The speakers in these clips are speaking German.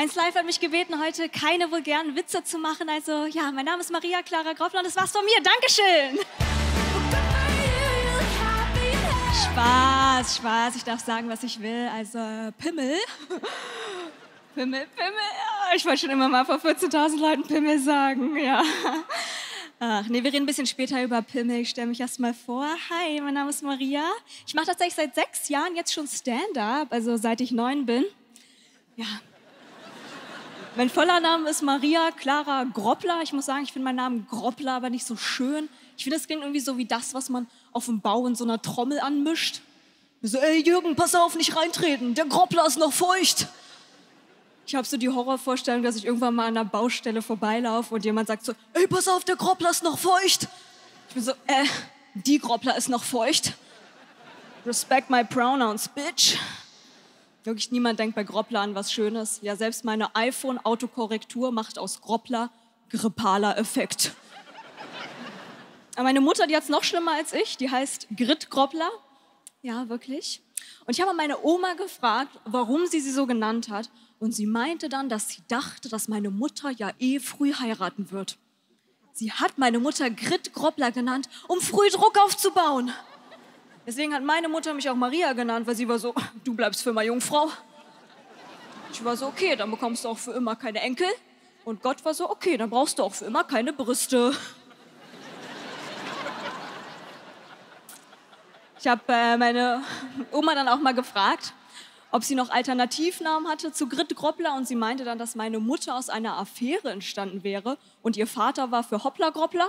1 Live hat mich gebeten, heute keine vulgären Witze zu machen. Also ja, mein Name ist Maria Clara Groppler und das war's von mir. Dankeschön. Spaß, Spaß. Ich darf sagen, was ich will. Also Pimmel. Pimmel, Pimmel. Ich wollte schon immer mal vor 14.000 Leuten Pimmel sagen, ja. Ach nee, wir reden ein bisschen später über Pimmel. Ich stelle mich erst mal vor. Hi, mein Name ist Maria. Ich mache tatsächlich seit 6 Jahren jetzt schon Stand-up, also seit ich 9 bin. Ja. Mein voller Name ist Maria Clara Groppler. Ich muss sagen, ich finde meinen Namen Groppler aber nicht so schön. Ich finde, das klingt irgendwie so wie das, was man auf dem Bau in so einer Trommel anmischt. So, ey Jürgen, pass auf, nicht reintreten, der Groppler ist noch feucht. Ich habe so die Horrorvorstellung, dass ich irgendwann mal an einer Baustelle vorbeilaufe und jemand sagt so, ey, pass auf, der Groppler ist noch feucht. Ich bin so, die Groppler ist noch feucht. Respect my pronouns, bitch. Wirklich niemand denkt bei Groppler an was Schönes. Ja, selbst meine iPhone-Autokorrektur macht aus Groppler grippaler Effekt. Aber meine Mutter, die hat es noch schlimmer als ich, die heißt Grit Groppler. Ja, wirklich. Und ich habe meine Oma gefragt, warum sie sie so genannt hat. Und sie meinte dann, dass sie dachte, dass meine Mutter ja früh heiraten wird. Sie hat meine Mutter Grit Groppler genannt, um früh Druck aufzubauen. Deswegen hat meine Mutter mich auch Maria genannt, weil sie war so, du bleibst für immer Jungfrau. Ich war so, okay, dann bekommst du auch für immer keine Enkel. Und Gott war so, okay, dann brauchst du auch für immer keine Brüste. Ich habe meine Oma dann auch mal gefragt, ob sie noch Alternativnamen hatte zu Grit Groppler, und sie meinte dann, dass meine Mutter aus einer Affäre entstanden wäre und ihr Vater war für Hoppla Groppler.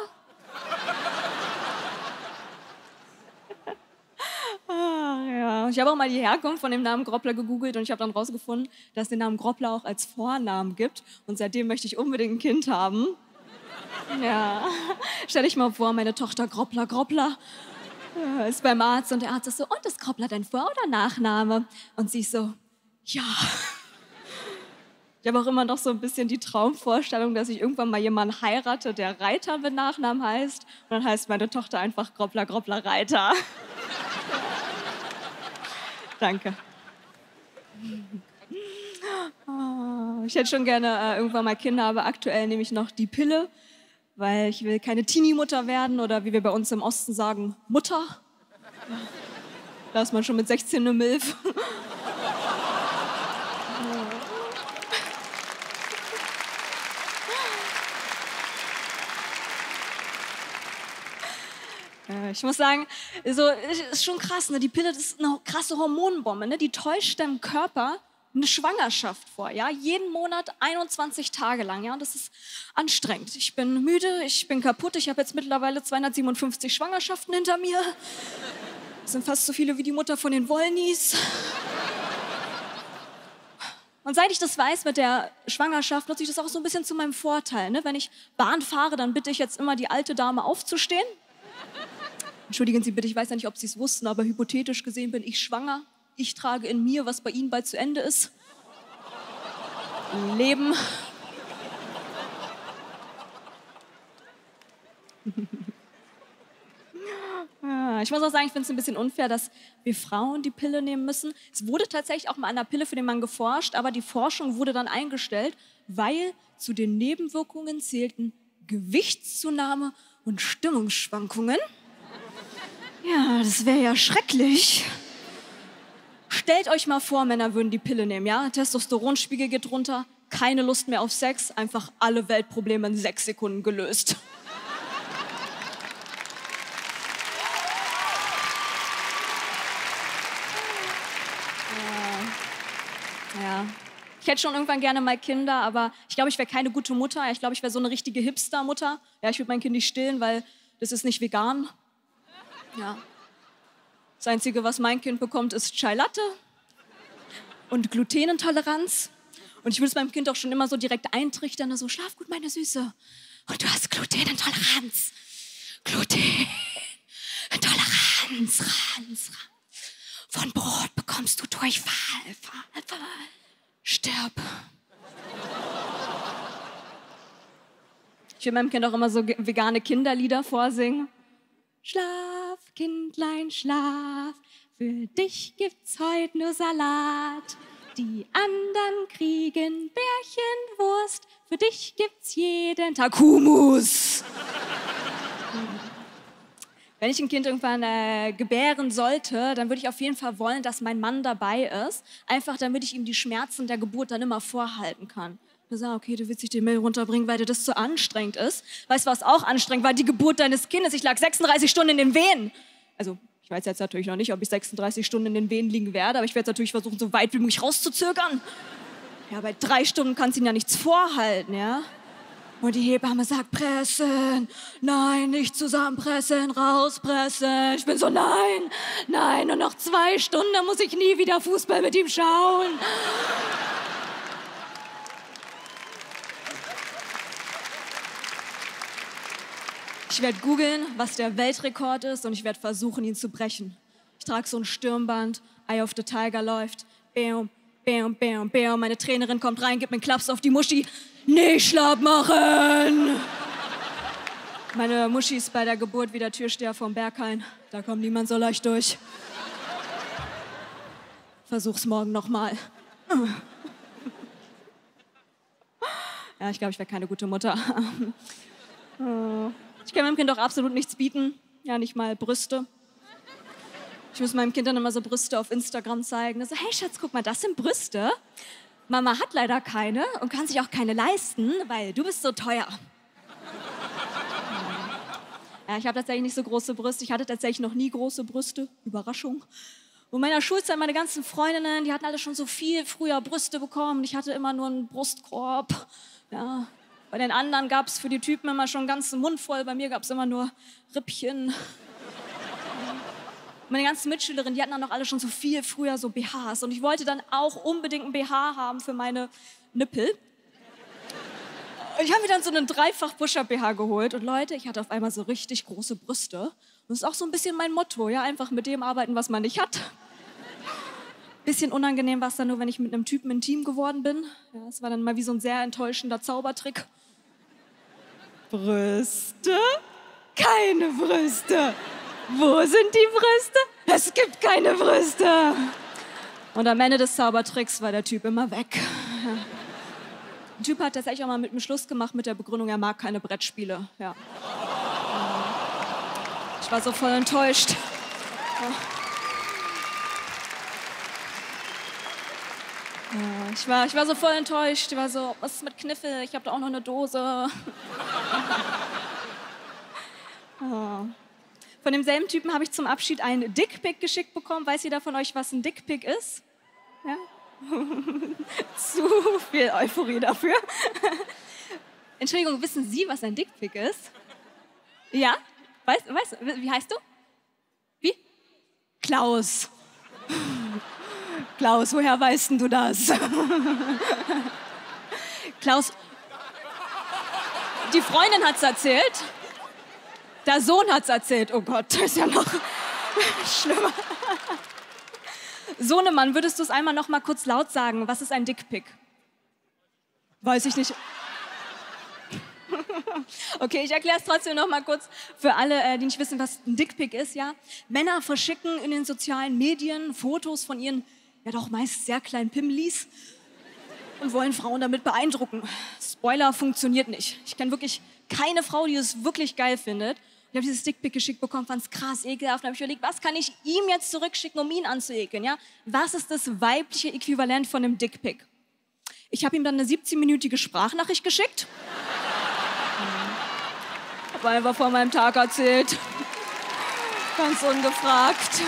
Ah, ja. Ich habe auch mal die Herkunft von dem Namen Groppler gegoogelt und ich habe dann rausgefunden, dass es den Namen Groppler auch als Vornamen gibt und seitdem möchte ich unbedingt ein Kind haben. Ja. Stell dich mal vor, meine Tochter Groppler Groppler. Ist beim Arzt und der Arzt ist so, und ist Groppler dein Vor- oder Nachname? Und sie ist so, ja. Ich habe auch immer noch so ein bisschen die Traumvorstellung, dass ich irgendwann mal jemanden heirate, der Reiter mit Nachnamen heißt. Und dann heißt meine Tochter einfach Groppler, Groppler, Reiter. Danke. Oh, ich hätte schon gerne irgendwann mal Kinder, aber aktuell nehme ich noch die Pille. Weil ich will keine Teenie-Mutter werden oder wie wir bei uns im Osten sagen, Mutter. Da ist man schon mit 16 eine Milf. Ich muss sagen, so, ist schon krass, ne? Die Pille, das ist eine krasse Hormonbombe, ne? Die täuscht deinem Körper eine Schwangerschaft vor, ja, jeden Monat 21 Tage lang, ja, und das ist anstrengend. Ich bin müde, ich bin kaputt, ich habe jetzt mittlerweile 257 Schwangerschaften hinter mir. Das sind fast so viele wie die Mutter von den Wollnys. Und seit ich das weiß mit der Schwangerschaft, nutze ich das auch so ein bisschen zu meinem Vorteil, ne? Wenn ich Bahn fahre, dann bitte ich jetzt immer die alte Dame aufzustehen. Entschuldigen Sie bitte, ich weiß ja nicht, ob Sie es wussten, aber hypothetisch gesehen bin ich schwanger. Ich trage in mir, was bei Ihnen bald zu Ende ist. Leben. Ich muss auch sagen, ich finde es ein bisschen unfair, dass wir Frauen die Pille nehmen müssen. Es wurde tatsächlich auch mal an der Pille für den Mann geforscht, aber die Forschung wurde dann eingestellt, weil zu den Nebenwirkungen zählten Gewichtszunahme und Stimmungsschwankungen. Ja, das wäre ja schrecklich. Stellt euch mal vor, Männer würden die Pille nehmen, ja? Testosteronspiegel geht runter, keine Lust mehr auf Sex, einfach alle Weltprobleme in 6 Sekunden gelöst. Ja. Ja. Ich hätte schon irgendwann gerne mal Kinder, aber ich glaube, ich wäre keine gute Mutter. Ich glaube, ich wäre so eine richtige Hipster-Mutter. Ja, ich würde mein Kind nicht stillen, weil das ist nicht vegan. Ja. Das Einzige, was mein Kind bekommt, ist Chai Latte und Glutenintoleranz. Und ich will es meinem Kind auch schon immer so direkt eintrichtern, so, schlaf gut, meine Süße. Und du hast Glutenintoleranz. Glutenintoleranz. Von Brot bekommst du Durchfall. Stirb. Ich will meinem Kind auch immer so vegane Kinderlieder vorsingen. Schlaf, Kindlein, schlaf, für dich gibt's heute nur Salat. Die anderen kriegen Bärchenwurst. Für dich gibt's jeden Tag Hummus. Wenn ich ein Kind irgendwann gebären sollte, dann würde ich auf jeden Fall wollen, dass mein Mann dabei ist. Einfach, damit ich ihm die Schmerzen der Geburt dann immer vorhalten kann. Wir sagen, okay, du willst dich den Müll runterbringen, weil dir das zu anstrengend ist. Weißt du, was auch anstrengend war? Die Geburt deines Kindes. Ich lag 36 Stunden in den Wehen. Also, ich weiß jetzt natürlich noch nicht, ob ich 36 Stunden in den Wehen liegen werde, aber ich werde natürlich versuchen, so weit wie möglich rauszuzögern. Ja, bei 3 Stunden kannst du ihm ja nichts vorhalten, ja? Und die Hebamme sagt, pressen, nein, nicht zusammenpressen, rauspressen. Ich bin so, nein, nein, und noch 2 Stunden, dann muss ich nie wieder Fußball mit ihm schauen. Ich werde googeln, was der Weltrekord ist, und ich werde versuchen, ihn zu brechen. Ich trage so ein Stirnband, Eye of the Tiger läuft, bäm, bäm, bäm, bäm. Meine Trainerin kommt rein, gibt mir einen Klaps auf die Muschi. Nicht schlapp machen! Meine Muschi ist bei der Geburt wie der Türsteher vom Berghain. Da kommt niemand so leicht durch. Versuch's morgen nochmal. Ja, ich glaube, ich wäre keine gute Mutter. Ich kann meinem Kind auch absolut nichts bieten. Ja, nicht mal Brüste. Ich muss meinem Kind dann immer so Brüste auf Instagram zeigen. So, hey Schatz, guck mal, das sind Brüste. Mama hat leider keine und kann sich auch keine leisten, weil du bist so teuer. Ja, ich habe tatsächlich nicht so große Brüste. Ich hatte tatsächlich noch nie große Brüste. Überraschung. Und in meiner Schulzeit, meine ganzen Freundinnen, die hatten alle schon so viel früher Brüste bekommen. Und ich hatte immer nur einen Brustkorb. Ja. Bei den anderen gab es für die Typen immer schon einen ganzen Mund voll. Bei mir gab es immer nur Rippchen. Meine ganzen Mitschülerinnen, die hatten dann auch alle schon so viel früher so BHs. Und ich wollte dann auch unbedingt ein BH haben für meine Nippel. Und ich habe mir dann so einen Dreifach-Push-Up-BH geholt. Und Leute, ich hatte auf einmal so richtig große Brüste. Und das ist auch so ein bisschen mein Motto, ja, einfach mit dem arbeiten, was man nicht hat. Bisschen unangenehm war es dann nur, wenn ich mit einem Typen intim geworden bin. Ja, das war dann mal wie so ein sehr enttäuschender Zaubertrick. Brüste? Keine Brüste! Wo sind die Brüste? Es gibt keine Brüste. Und am Ende des Zaubertricks war der Typ immer weg. Ja. Der Typ hat tatsächlich auch mal mit mir Schluss gemacht mit der Begründung, er mag keine Brettspiele. Ja. Ich war so voll enttäuscht. Ja. Ich war so voll enttäuscht. Ich war so, was ist mit Kniffel? Ich habe da auch noch eine Dose. Ja. Von demselben Typen habe ich zum Abschied einen Dickpick geschickt bekommen. Weiß jeder von euch, was ein Dickpick ist? Ja? Zu viel Euphorie dafür. Entschuldigung, wissen Sie, was ein Dickpick ist? Ja? Weißt, wie heißt du? Wie? Klaus. Klaus, woher weißt denn du das? Klaus. Die Freundin hat's erzählt. Der Sohn hat's erzählt. Oh Gott, das ist ja noch schlimmer. Sohnemann, würdest du es einmal noch mal kurz laut sagen? Was ist ein Dickpick? Weiß ich nicht. Okay, ich erkläre es trotzdem noch mal kurz für alle, die nicht wissen, was ein Dickpick ist. Ja, Männer verschicken in den sozialen Medien Fotos von ihren, ja doch meist sehr kleinen Pimmelis und wollen Frauen damit beeindrucken. Spoiler, funktioniert nicht. Ich kenne wirklich keine Frau, die es wirklich geil findet. Ich habe dieses Dickpick geschickt bekommen, fand es krass ekelhaft. Dann habe ich überlegt, was kann ich ihm jetzt zurückschicken, um ihn anzuekeln? Ja? Was ist das weibliche Äquivalent von einem Dickpick? Ich habe ihm dann eine 17-minütige Sprachnachricht geschickt. Habe einfach von meinem Tag erzählt. Ganz ungefragt.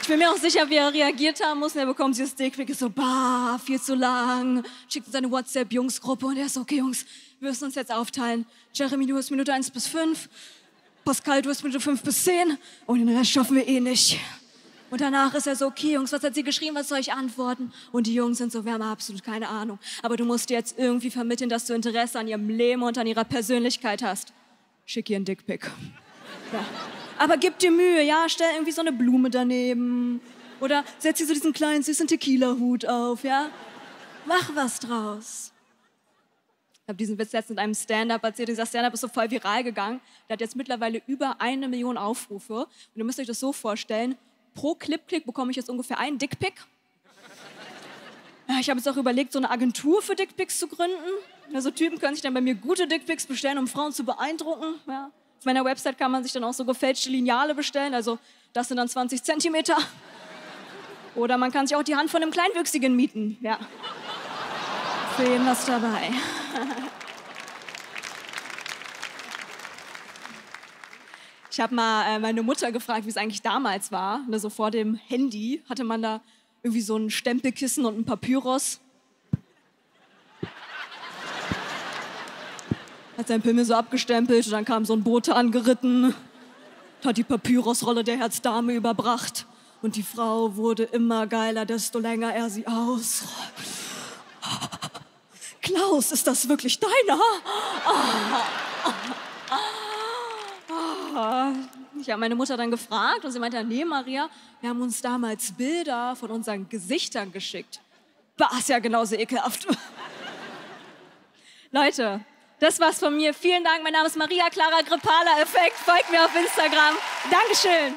Ich bin mir auch sicher, wie er reagiert haben muss. Und er bekommt dieses Dickpick, ist so, bah, viel zu lang. Schickt in seine WhatsApp-Jungsgruppe und er ist so, okay, Jungs, wir müssen uns jetzt aufteilen. Jeremy, du hast Minute 1 bis 5. Pascal, du hast Minute 5 bis 10. Und den Rest schaffen wir eh nicht. Und danach ist er so, okay, Jungs, was hat sie geschrieben, was soll ich antworten? Und die Jungs sind so, wir haben absolut keine Ahnung. Aber du musst dir jetzt irgendwie vermitteln, dass du Interesse an ihrem Leben und an ihrer Persönlichkeit hast. Schick ihr einen Dickpick. Ja. Aber gib dir Mühe, ja, stell irgendwie so eine Blume daneben. Oder setz dir so diesen kleinen, süßen Tequila-Hut auf, ja. Mach was draus. Ich habe diesen Witz jetzt mit einem Stand-Up erzählt. Dieser Stand-Up ist so voll viral gegangen. Der hat jetzt mittlerweile über 1 Million Aufrufe. Und ihr müsst euch das so vorstellen, pro Clip-Klick bekomme ich jetzt ungefähr einen Dickpick. Ich habe jetzt auch überlegt, so eine Agentur für Dickpics zu gründen. Also Typen können sich dann bei mir gute Dickpics bestellen, um Frauen zu beeindrucken. Ja. Auf meiner Website kann man sich dann auch so gefälschte Lineale bestellen. Also das sind dann 20 Zentimeter. Oder man kann sich auch die Hand von einem Kleinwüchsigen mieten. Ja. Für jeden was dabei. Ich habe mal meine Mutter gefragt, wie es eigentlich damals war. So vor dem Handy hatte man da irgendwie so ein Stempelkissen und ein Papyrus. Hat sein Pimmel so abgestempelt und dann kam so ein Bote angeritten. Hat die Papyrusrolle der Herzdame überbracht. Und die Frau wurde immer geiler, desto länger er sie aus. Klaus, ist das wirklich deiner? Ich habe meine Mutter dann gefragt und sie meinte, nee Maria, wir haben uns damals Bilder von unseren Gesichtern geschickt. War es ja genauso ekelhaft. Leute, das war's von mir. Vielen Dank, mein Name ist Maria Clara Groppler. Folgt mir auf Instagram. Dankeschön.